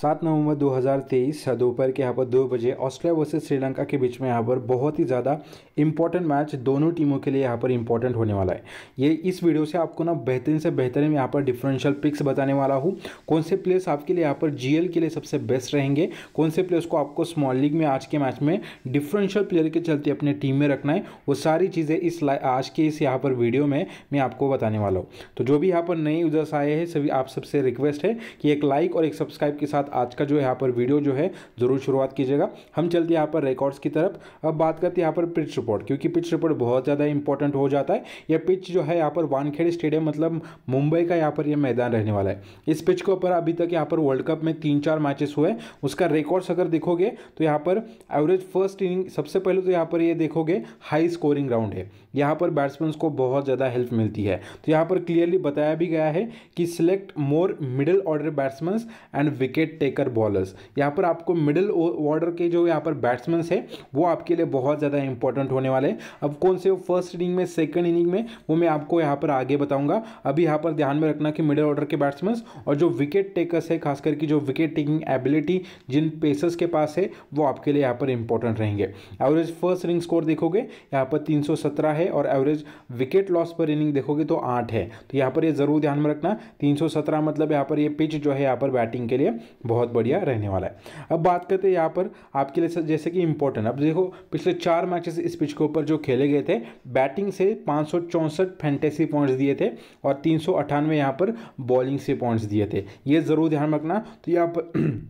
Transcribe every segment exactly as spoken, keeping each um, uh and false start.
सात नवंबर दो हज़ार तेईस दोपहर के यहाँ पर दो बजे ऑस्ट्रेलिया वर्सेस श्रीलंका के बीच में यहाँ पर बहुत ही ज़्यादा इंपॉर्टेंट मैच दोनों टीमों के लिए यहाँ पर इंपॉर्टेंट होने वाला है। ये इस वीडियो से आपको ना बेहतरीन से बेहतरीन यहाँ पर डिफरेंशियल पिक्स बताने वाला हूँ, कौन से प्लेयर्स आपके लिए यहाँ पर जीएल के लिए सबसे बेस्ट रहेंगे, कौन से प्लेयर्स को आपको स्मॉल लीग में आज के मैच में डिफरेंशियल प्लेयर के चलते अपने टीम में रखना है, वो सारी चीज़ें इस आज के इस यहाँ पर वीडियो में मैं आपको बताने वाला हूँ। तो जो भी यहाँ पर नए यूजर्स आए हैं सभी आप सबसे रिक्वेस्ट है कि एक लाइक और एक सब्सक्राइब के आज का जो यहाँ पर वीडियो जो है जरूर शुरुआत कीजिएगा। हम चलते यहाँ पर रिकॉर्ड्स की तरफ। अब बात करते हैं यहाँ पर पिच रिपोर्ट, क्योंकि पिच रिपोर्ट बहुत ज़्यादा इंपॉर्टेंट हो जाता है। यह पिच जो है यहाँ पर वानखेड़े स्टेडियम मतलब मुंबई का यहाँ पर यह मैदान रहने वाला है। इस पिच के ऊपर अभी तक यहाँ पर वर्ल्ड कप में तीन चार मैचेस हुए, उसका रिकॉर्ड्स अगर देखोगे तो यहाँ पर एवरेज फर्स्ट इनिंग सबसे पहले तो यहाँ पर ये देखोगे हाई स्कोरिंग ग्राउंड है, यहाँ पर बैट्समैन को बहुत ज़्यादा हेल्प मिलती है। तो यहाँ पर क्लियरली बताया भी गया है कि select more middle order batsman and wicket taker bowlers. यहाँ पर आपको मिडिल ऑर्डर के जो यहाँ पर बैट्समैन है वो आपके लिए बहुत ज़्यादा इंपॉर्टेंट होने वाले हैं। अब कौन से वो फर्स्ट इनिंग में सेकंड इनिंग में वो मैं आपको यहाँ पर आगे बताऊंगा। अभी यहाँ पर ध्यान में रखना कि मिडिल ऑर्डर के बैट्समैन और जो विकेट टेकर्स है, खास करके जो विकेट टेकिंग एबिलिटी जिन पेसर्स के पास है वो आपके लिए यहाँ पर इंपॉर्टेंट रहेंगे। एवरेज फर्स्ट इनिंग स्कोर देखोगे यहाँ पर तीन सौ सत्रह है और एवरेज विकेट लॉस पर इनिंग देखोगे तो आठ है। तो यहाँ पर ये जरूर ध्यान में रखना, तीन सौ सत्रह मतलब यहाँ पर ये पिच जो है यहाँ पर बैटिंग के लिए बहुत बढ़िया रहने वाला है। अब बात करते हैं यहाँ पर आपके लिए जैसे कि इंपॉर्टेंट, अब देखो पिछले चार मैचेस इस पिच के ऊपर जो खेले गए थे बैटिंग से पाँच सौ चौंसठ फैंटेसी पॉइंट्स दिए थे और तीन सौ अट्ठानवे यहाँ पर बॉलिंग से पॉइंट्स दिए थे, ये जरूर ध्यान रखना। तो यहाँ पर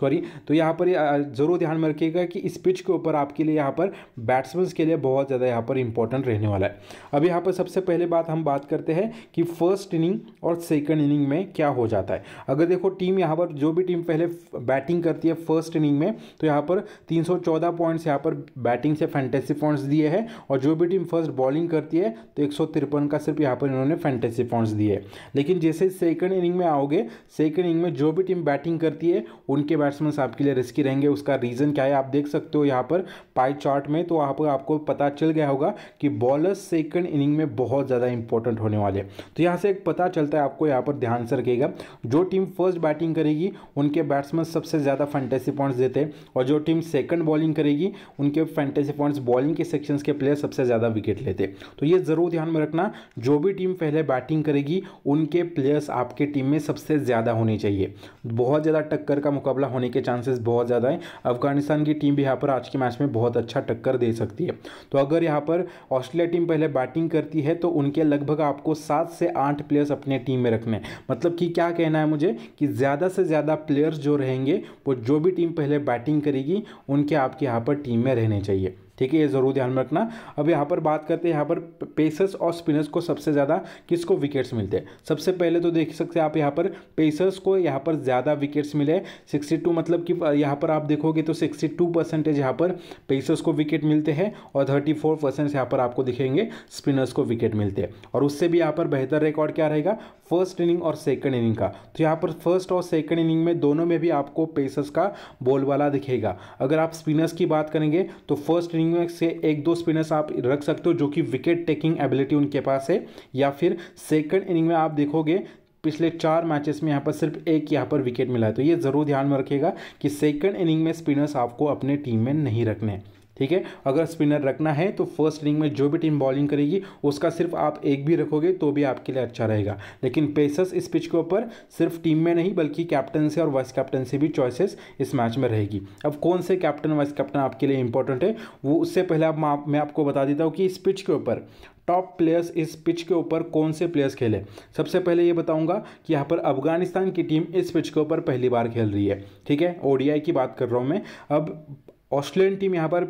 सॉरी तो यहाँ पर जरूर ध्यान में रखिएगा कि इस पिच के ऊपर आपके लिए यहाँ पर बैट्समैन के लिए बहुत ज़्यादा यहाँ पर इंपॉर्टेंट रहने वाला है। अब यहाँ पर सबसे पहले बात हम बात करते हैं कि फर्स्ट इनिंग और सेकंड इनिंग में क्या हो जाता है। अगर देखो टीम यहाँ पर जो भी टीम पहले बैटिंग करती है फर्स्ट इनिंग में तो यहाँ पर तीन सौ चौदह पॉइंट्स यहाँ पर बैटिंग से फैंटेसी पॉइंट्स दिए हैं और जो भी टीम फर्स्ट बॉलिंग करती है तो एक सौ तिरपन का सिर्फ यहाँ पर इन्होंने फैंटेसी पॉइंट्स दिए। लेकिन जैसे सेकेंड इनिंग में आओगे, सेकेंड इनिंग में जो भी टीम बैटिंग करती है उनके बैट्समैन आपके लिए रिस्की रहेंगे। उसका रीज़न क्या है आप देख सकते हो यहाँ पर पाई चार्ट में, तो वहाँ पर आपको पता चल गया होगा कि बॉलर्स सेकंड इनिंग में बहुत ज़्यादा इंपॉर्टेंट होने वाले हैं। तो यहाँ से एक पता चलता है, आपको यहाँ पर ध्यान से रखिएगा, जो टीम फर्स्ट बैटिंग करेगी उनके बैट्समैन सबसे ज़्यादा फैंटेसी पॉइंट्स देते हैं और जो टीम सेकंड बॉलिंग करेगी उनके फैंटेसी पॉइंट्स बॉलिंग के सेक्शंस के प्लेयर सबसे ज़्यादा विकेट लेते हैं। तो ये ज़रूर ध्यान में रखना, जो भी टीम पहले बैटिंग करेगी उनके प्लेयर्स आपके टीम में सबसे ज़्यादा होने चाहिए। बहुत ज़्यादा टक्कर का मुकाबला होने के चांसेस बहुत ज़्यादा हैं। अफगानिस्तान की टीम भी यहाँ पर आज के मैच में बहुत अच्छा टक्कर दे सकती है। तो अगर यहाँ पर ऑस्ट्रेलिया टीम पहले बैटिंग करती है तो उनके लगभग आपको सात से आठ प्लेयर्स अपने टीम में रखने, मतलब कि क्या कहना है मुझे कि ज़्यादा से ज़्यादा प्लेयर्स जो रहेंगे वो जो भी टीम पहले बैटिंग करेगी उनके आपके यहाँ पर टीम में रहने चाहिए, ठीक है, ये ज़रूर ध्यान में रखना। अब यहाँ पर बात करते हैं यहाँ पर पेसर्स और स्पिनर्स को सबसे ज़्यादा किसको विकेट्स मिलते हैं। सबसे पहले तो देख सकते हैं आप यहाँ पर पेसर्स को यहाँ पर ज़्यादा विकेट्स मिले सिक्सटी टू, मतलब कि यहाँ पर आप देखोगे तो सिक्सटी टू परसेंटेज यहाँ पर पेसर्स को विकेट मिलते हैं और थर्टी फोर परसेंट यहाँ पर आपको दिखेंगे स्पिनर्स को विकेट मिलते हैं। और उससे भी यहाँ पर बेहतर रिकॉर्ड क्या रहेगा फर्स्ट इनिंग और सेकेंड इनिंग का। तो यहाँ पर फर्स्ट और सेकेंड इनिंग में दोनों में भी आपको पेसर्स का बोलबाला दिखेगा। अगर आप स्पिनर्स की बात करेंगे तो फर्स्ट इनिंग में से एक दो स्पिनर्स आप रख सकते हो जो कि विकेट टेकिंग एबिलिटी उनके पास है, या फिर सेकंड इनिंग में आप देखोगे पिछले चार मैचेस में यहाँ पर सिर्फ एक यहाँ पर विकेट मिला है। तो ये जरूर ध्यान में रखिएगा कि सेकंड इनिंग में स्पिनर्स आपको अपने टीम में नहीं रखने, ठीक है। अगर स्पिनर रखना है तो फर्स्ट इनिंग में जो भी टीम बॉलिंग करेगी उसका सिर्फ आप एक भी रखोगे तो भी आपके लिए अच्छा रहेगा। लेकिन पेसर्स इस पिच के ऊपर सिर्फ टीम में नहीं बल्कि कैप्टन से और वाइस कैप्टन से भी चॉइसेस इस मैच में रहेगी। अब कौन से कैप्टन वाइस कैप्टन आपके लिए इंपॉर्टेंट है वो उससे पहले आप, आप, मैं आपको बता देता हूँ कि इस पिच के ऊपर टॉप प्लेयर्स इस पिच के ऊपर कौन से प्लेयर्स खेले। सबसे पहले ये बताऊंगा कि यहाँ पर अफगानिस्तान की टीम इस पिच के ऊपर पहली बार खेल रही है, ठीक है, ओडीआई की बात कर रहा हूँ मैं। अब ऑस्ट्रेलियन टीम यहाँ पर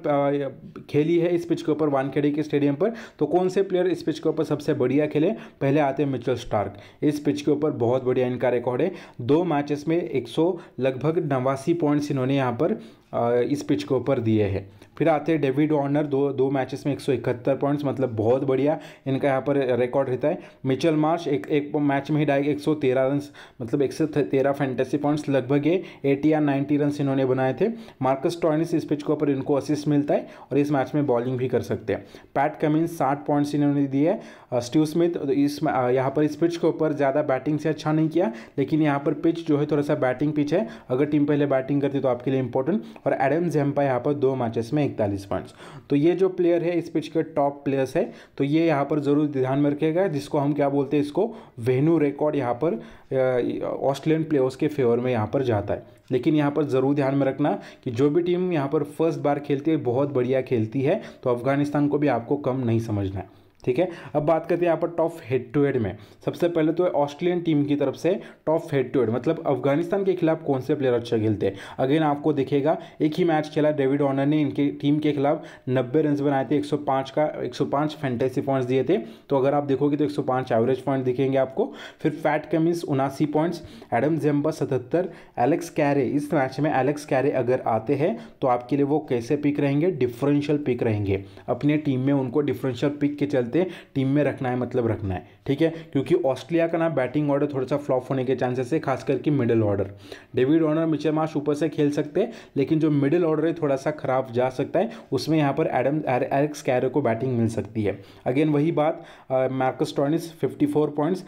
खेली है इस पिच के ऊपर वानखेड़े के स्टेडियम पर, तो कौन से प्लेयर इस पिच के ऊपर सबसे बढ़िया खेले, पहले आते हैं मिचेल स्टार्क। इस पिच के ऊपर बहुत बढ़िया इनका रिकॉर्ड है, दो मैचेस में एक सौ लगभग नवासी पॉइंट्स इन्होंने यहाँ पर इस पिच के ऊपर दिए हैं। फिर आते हैं डेविड वार्नर, दो दो मैचेस में एक सौ इकहत्तर पॉइंट्स, मतलब बहुत बढ़िया इनका यहाँ पर रिकॉर्ड रहता है। मिचेल मार्श एक एक मैच में ही डाए एक सौ तेरह रन, मतलब एक सौ तेरह फैंटेसी पॉइंट्स, लगभग ये एटी या नाइन्टी रन इन्होंने बनाए थे। मार्कस स्टॉइनिस इस पिच के ऊपर इनको असिस्ट मिलता है और इस मैच में बॉलिंग भी कर सकते हैं। पैट कमिंस साठ पॉइंट्स इन्होंने दिए। स्टीव स्मिथ इस यहाँ पर इस पिच के ऊपर ज़्यादा बैटिंग से अच्छा नहीं किया, लेकिन यहाँ पर पिच जो है थोड़ा सा बैटिंग पिच है, अगर टीम पहले बैटिंग करती तो आपके लिए इंपॉर्टेंट। और एडम ज़म्पा यहाँ पर दो मैचेस में इकतालीस पॉइंट्स। तो ये जो प्लेयर है इस पिच के टॉप प्लेयर्स है, तो ये यहाँ पर ज़रूर ध्यान में रखिएगा, जिसको हम क्या बोलते हैं, इसको वेन्यू रिकॉर्ड यहाँ पर ऑस्ट्रेलियन प्लेयर्स के फेवर में यहाँ पर जाता है। लेकिन यहाँ पर ज़रूर ध्यान में रखना कि जो भी टीम यहाँ पर फर्स्ट बार खेलती है बहुत बढ़िया खेलती है, तो अफगानिस्तान को भी आपको कम नहीं समझना है, ठीक है। अब बात करते हैं यहाँ पर टॉप हेड टू हेड में। सबसे पहले तो ऑस्ट्रेलियन टीम की तरफ से टॉप हेड टू हेड, मतलब अफगानिस्तान के खिलाफ कौन से प्लेयर अच्छा खेलते हैं। अगेन आपको दिखेगा एक ही मैच खेला डेविड वार्नर ने, इनके टीम के खिलाफ नब्बे रन बनाए थे, एक सौ पाँच का एक सौ पाँच फैंटेसी पॉइंट्स दिए थे, तो अगर आप देखोगे तो एक सौ पाँच एवरेज पॉइंट दिखेंगे आपको। फिर पैट कमिंस उनासी पॉइंट्स, एडम ज़म्पा सतहत्तर, एलेक्स कैरे, इस मैच में एलेक्स कैरे अगर आते हैं तो आपके लिए वो कैसे पिक रहेंगे, डिफरेंशियल पिक रहेंगे। अपने टीम में उनको डिफरेंशियल पिक के टीम में रखना है, मतलब रखना है, ठीक है, क्योंकि ऑस्ट्रेलिया का ना बैटिंग ऑर्डर थोड़ा सा फ्लॉप होने के चांसेस है, खास करके middle order. David Warner, Mitchell Marsh ऊपर से खेल सकते हैं, लेकिन जो मिडिल ऑर्डर है थोड़ा सा खराब जा सकता है, उसमें यहाँ पर एडम एलेक्स कैरे को बैटिंग मिल सकती है। अगेन वही बात, Marcus Stoinis fifty four points,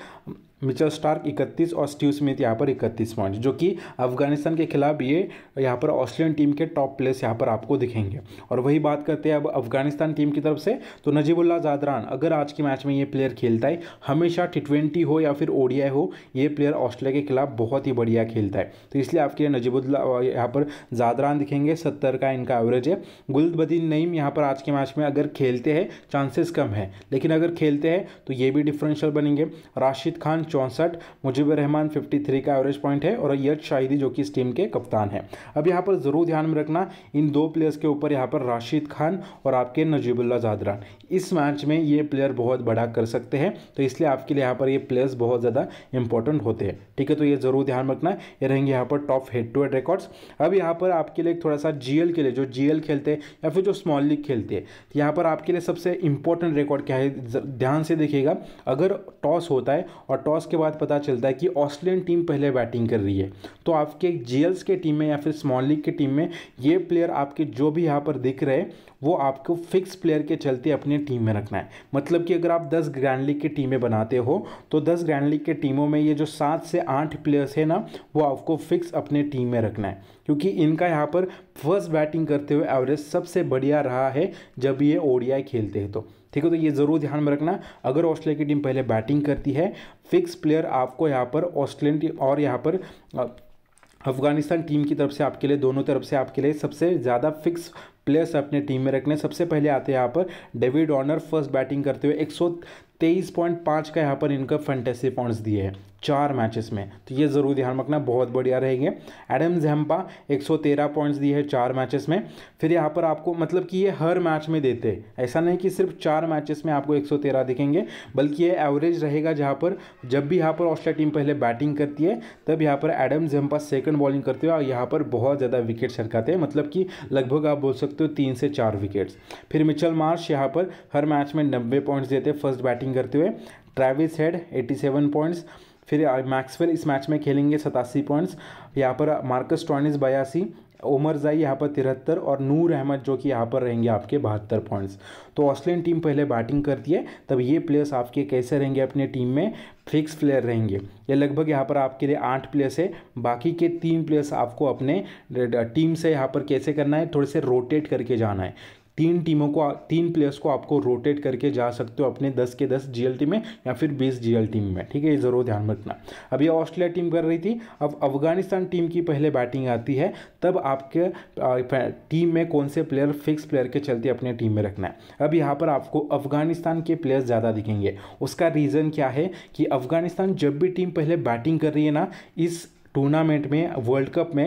Mitchell Starc इकतीस और स्टीव स्मिथ यहाँ पर इकतीस पॉइंट्स, जो कि अफगानिस्तान के खिलाफ ये यहाँ पर ऑस्ट्रेलियन टीम के टॉप प्लेयर्स यहाँ पर आपको दिखेंगे। और वही बात करते हैं अब अफगानिस्तान टीम की तरफ से, तो नजीबुल्लाह ज़ादरान, अगर आज के मैच में ये प्लेयर खेलता है, हमेशा टी ट्वेंटी हो या फिर ओडीआई हो, ये प्लेयर ऑस्ट्रेलिया के खिलाफ बहुत ही बढ़िया खेलता है, तो इसलिए आपके लिए नजीबुल्लाह यहाँ पर ज़ादरान दिखेंगे, सत्तर का इनका एवरेज है। गुलबदीन नईब यहाँ पर आज के मैच में अगर खेलते हैं चांसेस कम है, लेकिन अगर खेलते हैं तो ये भी डिफरेंशियल बनेंगे। राशिद खान चौंसठ, मुजीब उर रहमान तिरेपन का एवरेज पॉइंट है और यह शाहिदी जो कि इस टीम के कप्तान है। अब यहाँ पर ज़रूर ध्यान में रखना इन दो प्लेयर्स के ऊपर, यहाँ पर राशिद खान और आपके नजीबुल्लाह ज़ादरान, इस मैच में ये प्लेयर बहुत बड़ा कर सकते हैं, तो इसलिए आपके लिए यहाँ पर ये प्लेयर्स बहुत ज़्यादा इंपॉर्टेंट होते हैं, ठीक है। तो ये ज़रूर ध्यान रखना, ये रहेंगे यहाँ पर top head to head records. अब यहाँ पर आपके लिए थोड़ा सा जी एल के लिए, जो जी एल खेलते हैं या फिर जो स्मॉल लीग खेलते हैं, यहाँ पर आपके लिए सबसे इंपॉर्टेंट रिकॉर्ड क्या है, ध्यान से देखिएगा। अगर टॉस होता है और टॉस उसके बाद पता चलता है कि ऑस्ट्रेलियन टीम पहले बैटिंग कर रही है, तो आपके जीएल्स के टीम में या फिर स्मॉल लीग के टीम में ये प्लेयर आपके जो भी यहाँ पर दिख रहे हैं वो आपको फिक्स प्लेयर के चलते अपने टीम में रखना है। मतलब कि अगर आप दस ग्रैंड लीग की टीमें बनाते हो तो दस ग्रैंड लीग के टीमों में ये जो सात से आठ प्लेयर्स है ना, वो आपको फिक्स अपने टीम में रखना है, क्योंकि इनका यहाँ पर फर्स्ट बैटिंग करते हुए एवरेज सबसे बढ़िया रहा है जब ये ओडीआई खेलते हैं, तो ठीक है। तो ये ज़रूर ध्यान में रखना, अगर ऑस्ट्रेलिया की टीम पहले बैटिंग करती है, फिक्स प्लेयर आपको यहाँ पर ऑस्ट्रेलियन टीम और यहाँ पर अफगानिस्तान टीम की तरफ से आपके लिए, दोनों तरफ से आपके लिए सबसे ज़्यादा फिक्स प्लेयर्स अपने टीम में रखने। सबसे पहले आते हैं यहाँ पर डेविड वार्नर, फर्स्ट बैटिंग करते हुए एक सौ तेईस पॉइंट पाँच का यहाँ पर इनका फैंटेसी पॉइंट्स दिए हैं चार मैचेस में, तो ये ज़रूर ध्यान रखना, बहुत बढ़िया रहेंगे। एडम ज़म्पा एक सौ तेरह पॉइंट्स दिए हैं चार मैचेस में। फिर यहाँ पर आपको, मतलब कि ये हर मैच में देते हैं, ऐसा नहीं कि सिर्फ चार मैचेस में आपको एक सौ तेरह दिखेंगे, बल्कि ये एवरेज रहेगा जहाँ पर जब भी यहाँ पर ऑस्ट्रेलिया टीम पहले बैटिंग करती है, तब यहाँ पर एडम ज़म्पा सेकंड बॉलिंग करते हुए यहाँ पर बहुत ज़्यादा विकेट सरकाते हैं, मतलब कि लगभग आप बोल सकते हो तीन से चार विकेट्स। फिर मिचेल मार्श यहाँ पर हर मैच में नब्बे पॉइंट्स देते हैं फर्स्ट बैटिंग करते हुए। ट्रेविस हेड सत्तासी पॉइंट्स। फिर मैक्सवेल इस मैच में खेलेंगे सतासी पॉइंट्स, यहाँ पर मार्कस स्टॉइनिस बयासी, ओमर जाई यहाँ पर तिहत्तर और नूर अहमद जो कि यहाँ पर रहेंगे आपके बहत्तर पॉइंट्स। तो ऑस्ट्रेलियन टीम पहले बैटिंग करती है तब ये प्लेयर्स आपके कैसे रहेंगे, अपने टीम में फिक्स प्लेयर रहेंगे। ये लगभग यहाँ पर आपके लिए आठ प्लेयर्स है, बाकी के तीन प्लेयर्स आपको अपने टीम से यहाँ पर कैसे करना है, थोड़े से रोटेट करके जाना है। तीन टीमों को, तीन प्लेयर्स को आपको रोटेट करके जा सकते हो अपने दस के दस जीएल टीम में या फिर बीस जीएल टीम में, ठीक है, ये ज़रूर ध्यान रखना। अब ये ऑस्ट्रेलिया टीम कर रही थी, अब अफगानिस्तान टीम की पहले बैटिंग आती है, तब आपके टीम में कौन से प्लेयर फिक्स प्लेयर के चलते अपने टीम में रखना है। अब यहाँ पर आपको अफगानिस्तान के प्लेयर्स ज़्यादा दिखेंगे, उसका रीज़न क्या है कि अफगानिस्तान जब भी टीम पहले बैटिंग कर रही है ना, इस टूर्नामेंट में वर्ल्ड कप में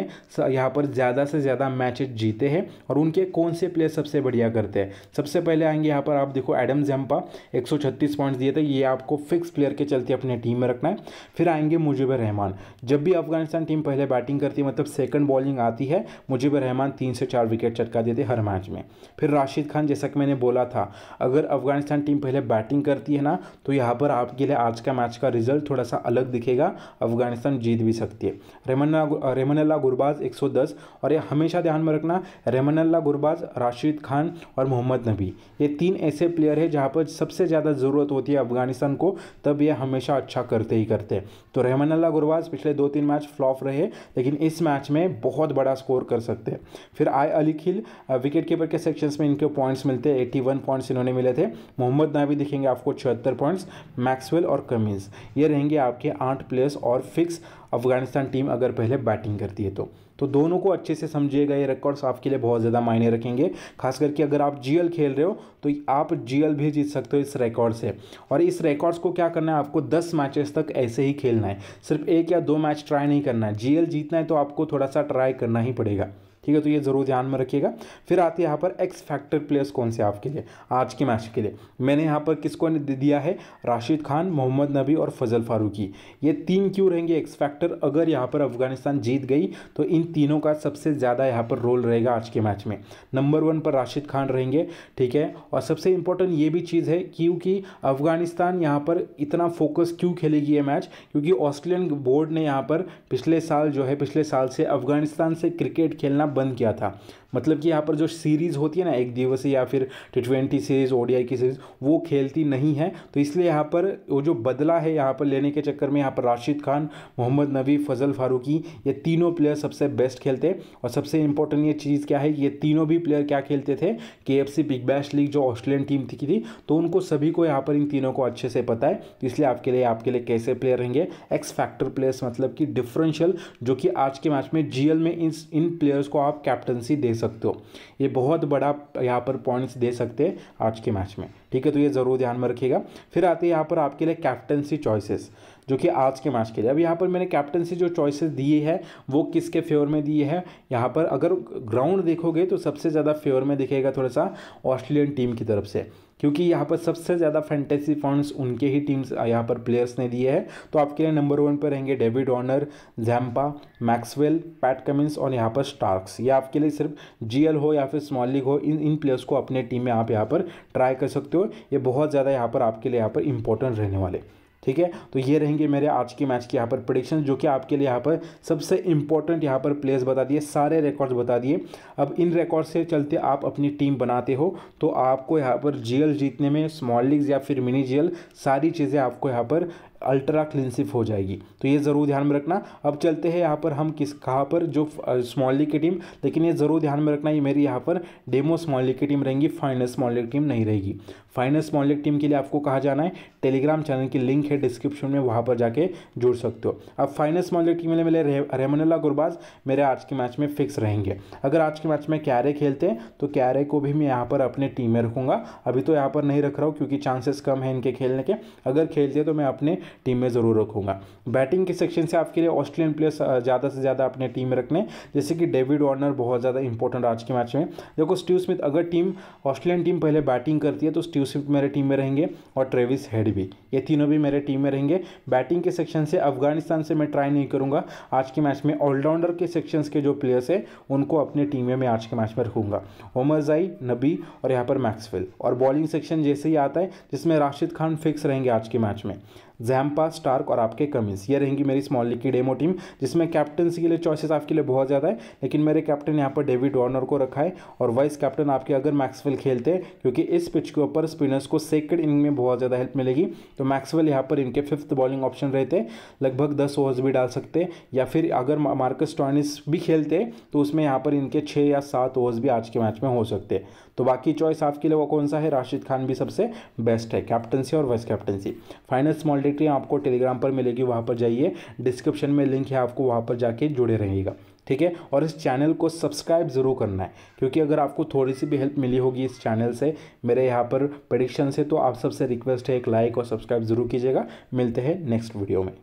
यहाँ पर ज़्यादा से ज़्यादा मैचेस जीते हैं और उनके कौन से प्लेयर सबसे बढ़िया करते हैं। सबसे पहले आएंगे यहाँ पर आप देखो एडम ज़म्पा एक सौ छत्तीस पॉइंट्स दिए थे, ये आपको फिक्स प्लेयर के चलते अपने टीम में रखना है। फिर आएंगे मुजीब उर रहमान, जब भी अफगानिस्तान टीम पहले बैटिंग करती है मतलब सेकंड बॉलिंग आती है, मुजीब उर रहमान तीन से चार विकेट चटका देते हर मैच में। फिर राशिद खान, जैसा कि मैंने बोला था अगर अफगानिस्तान टीम पहले बैटिंग करती है ना तो यहाँ पर आपके लिए आज का मैच का रिजल्ट थोड़ा सा अलग दिखेगा, अफगानिस्तान जीत भी सकती है। रहमानुल्लाह रहमानुल्लाह गुरबाज एक सौ दस, और ये हमेशा ध्यान में रखना रहमानुल्लाह गुरबाज, राशिद खान और मोहम्मद नबी, ये तीन ऐसे प्लेयर है जहाँ पर सबसे ज़्यादा ज़रूरत होती है अफगानिस्तान को, तब ये हमेशा अच्छा करते ही करते हैं। तो रहमानुल्लाह गुरबाज पिछले दो तीन मैच फ्लॉप रहे लेकिन इस मैच में बहुत बड़ा स्कोर कर सकते हैं। फिर आए अली खिल, विकेट कीपर के सेक्शंस में इनके पॉइंट्स मिलते हैं, इक्यासी पॉइंट्स इन्होंने मिले थे। मोहम्मद नाबी दिखेंगे आपको छिहत्तर पॉइंट्स, मैक्सवेल और कमिंस, ये रहेंगे आपके आठ प्लेयर्स और फिक्स अफगानिस्तान टीम अगर पहले बैटिंग करती है तो तो दोनों को अच्छे से समझिएगा, ये रिकॉर्ड्स आपके लिए बहुत ज़्यादा मायने रखेंगे, खास करके अगर आप जीएल खेल रहे हो तो आप जीएल भी जीत सकते हो इस रिकॉर्ड से। और इस रिकॉर्ड्स को क्या करना है, आपको दस मैचेस तक ऐसे ही खेलना है, सिर्फ एक या दो मैच ट्राई नहीं करना है, जीएल जीतना है तो आपको थोड़ा सा ट्राई करना ही पड़ेगा, ठीक है, तो ये ज़रूर ध्यान में रखिएगा। फिर आते हैं यहाँ पर एक्स फैक्टर प्लेयर्स कौन से आपके लिए आज के मैच के लिए, मैंने यहाँ पर किसको दिया है, राशिद खान, मोहम्मद नबी और फजल फारूकी, ये तीन क्यों रहेंगे एक्स फैक्टर, अगर यहाँ पर अफगानिस्तान जीत गई तो इन तीनों का सबसे ज़्यादा यहाँ पर रोल रहेगा आज के मैच में। नंबर वन पर राशिद खान रहेंगे, ठीक है, और सबसे इंपॉर्टेंट ये भी चीज़ है क्योंकि अफगानिस्तान यहाँ पर इतना फोकस क्यों खेलेगी ये मैच, क्योंकि ऑस्ट्रेलियन बोर्ड ने यहाँ पर पिछले साल जो है पिछले साल से अफगानिस्तान से क्रिकेट खेलना बंद किया था, मतलब कि यहाँ पर जो सीरीज़ होती है ना एक दिवसीय या फिर टी ट्वेंटी सीरीज़, ओडीआई की सीरीज़, वो खेलती नहीं है, तो इसलिए यहाँ पर वो जो बदला है यहाँ पर लेने के चक्कर में यहाँ पर राशिद खान, मोहम्मद नबी, फजल फारूकी, ये तीनों प्लेयर सबसे बेस्ट खेलते हैं। और सबसे इंपॉर्टेंट ये चीज़ क्या है, ये तीनों भी प्लेयर क्या खेलते थे, केएफसी बिग बैश लीग जो ऑस्ट्रेलियन टीम थी की थी, तो उनको सभी को यहाँ पर इन तीनों को अच्छे से पता है, तो इसलिए आपके लिए आपके लिए कैसे प्लेयर रहेंगे एक्स फैक्टर प्लेयर्स, मतलब कि डिफरेंशियल, जो कि आज के मैच में जीएल में इन इन प्लेयर्स को आप कैप्टनसी दे सकते हो, ये बहुत बड़ा यहाँ पर पॉइंट्स दे सकते हैं आज के मैच में, ठीक है, तो ये ज़रूर ध्यान में रखिएगा। फिर आते हैं यहाँ पर आपके लिए कैप्टनसी चॉइसेस जो कि आज के मैच के लिए, अब यहाँ पर मैंने कैप्टनसी जो चॉइसेस दिए हैं वो किसके फेवर में दिए हैं, यहाँ पर अगर ग्राउंड देखोगे तो सबसे ज़्यादा फेवर में दिखेगा थोड़ा सा ऑस्ट्रेलियन टीम की तरफ से, क्योंकि यहाँ पर सबसे ज़्यादा फैंटेसी फंड्स उनके ही टीम्स यहाँ पर प्लेयर्स ने दिए हैं। तो आपके लिए नंबर वन पर रहेंगे David Warner, Zampa, Maxwell, Pat Cummins और यहाँ पर स्टार्क्स, ये आपके लिए सिर्फ जीएल हो या फिर स्मॉल लीग हो, इन इन प्लेयर्स को अपने टीम में आप यहाँ पर ट्राई कर सकते हो, ये बहुत ज़्यादा यहाँ पर आपके लिए यहाँ पर इंपॉर्टेंट रहने वाले, ठीक है, तो ये रहेंगे मेरे आज के मैच के यहाँ पर प्रेडिक्शन, जो कि आपके लिए यहाँ पर सबसे इंपॉर्टेंट यहाँ पर प्लेयर्स बता दिए, सारे रिकॉर्ड्स बता दिए। अब इन रिकॉर्ड से चलते आप अपनी टीम बनाते हो तो आपको यहाँ पर जीएल जीतने में, स्मॉल लीग्स या फिर मिनी जीएल, सारी चीज़ें आपको यहाँ पर अल्ट्रा क्लिनसिफ हो जाएगी, तो ये ज़रूर ध्यान में रखना। अब चलते हैं यहाँ पर हम किस कहाँ पर जो स्मॉल लीग की टीम, लेकिन ये ज़रूर ध्यान में रखना ये मेरी यहाँ पर डेमो स्मॉल लीग की टीम रहेंगी, फाइनल स्मॉल लीग टीम नहीं रहेगी। फाइनल स्मॉल लीग टीम के लिए आपको कहाँ जाना है, टेलीग्राम चैनल की लिंक है डिस्क्रिप्शन में, वहाँ पर जाके जुड़ सकते हो। अब फाइनल स्मॉल लीग टीम में मेरे रहमानुल्लाह गुरबाज मेरे आज के मैच में फिक्स रहेंगे, अगर आज के मैच में कैरे खेलते हैं तो कैरे को भी मैं यहाँ पर अपने टीम में रखूँगा, अभी तो यहाँ पर नहीं रख रहा हूँ क्योंकि चांसेस कम है इनके खेलने के, अगर खेलते हैं तो मैं अपने टीम में ज़रूर रखूंगा। बैटिंग के सेक्शन से आपके लिए ऑस्ट्रेलियन प्लेयर्स ज़्यादा से ज़्यादा अपने टीम में रखने, जैसे कि डेविड वार्नर बहुत ज़्यादा इंपॉर्टेंट आज के मैच में। देखो स्टीव स्मिथ, अगर टीम ऑस्ट्रेलियन टीम पहले बैटिंग करती है तो स्टीव स्मिथ मेरे टीम में रहेंगे और ट्रेविस हेड भी, ये तीनों भी मेरे टीम में रहेंगे। बैटिंग के सेक्शन से अफगानिस्तान से मैं ट्राई नहीं करूँगा आज के मैच में, ऑलराउंडर के सेक्शंस के जो प्लेयर्स है उनको अपने टीम में मैं आज के मैच में रखूँगा, ओमर जाई, नबी और यहाँ पर मैक्सवेल। और बॉलिंग सेक्शन जैसे ही आता है जिसमें राशिद खान फिक्स रहेंगे आज के मैच में, ज़म्पा, स्टार्क और आपके कमिंस, ये रहेंगी मेरी स्मॉल लीग की डेमो टीम, जिसमें कैप्टनसी के लिए चॉइसेस आपके लिए बहुत ज़्यादा है, लेकिन मेरे कैप्टन यहाँ पर डेविड वार्नर को रखा है और वाइस कैप्टन आपके अगर मैक्सवेल खेलते हैं, क्योंकि इस पिच के ऊपर स्पिनर्स को सेकंड इनिंग में बहुत ज़्यादा हेल्प मिलेगी, तो मैक्सवेल यहाँ पर इनके फिफ्थ बॉलिंग ऑप्शन रहते, लगभग दस ओवर्स भी डाल सकते, या फिर अगर मार्कस स्टॉइनिस भी खेलते तो उसमें यहाँ पर इनके छः या सात ओवर्स भी आज के मैच में हो सकते। तो बाकी चॉइस आपके लिए वो कौन सा है, राशिद खान भी सबसे बेस्ट है, कैप्टनसी और vice captaincy. Final small league team आपको टेलीग्राम पर मिलेगी, वहाँ पर जाइए, डिस्क्रिप्शन में लिंक है, आपको वहाँ पर जाके जुड़े रहेगा, ठीक है, और इस चैनल को सब्सक्राइब ज़रूर करना है, क्योंकि अगर आपको थोड़ी सी भी हेल्प मिली होगी इस चैनल से, मेरे यहाँ पर प्रेडिक्शन से, तो आप सबसे रिक्वेस्ट है एक लाइक और सब्सक्राइब ज़रूर कीजिएगा। मिलते हैं नेक्स्ट वीडियो में।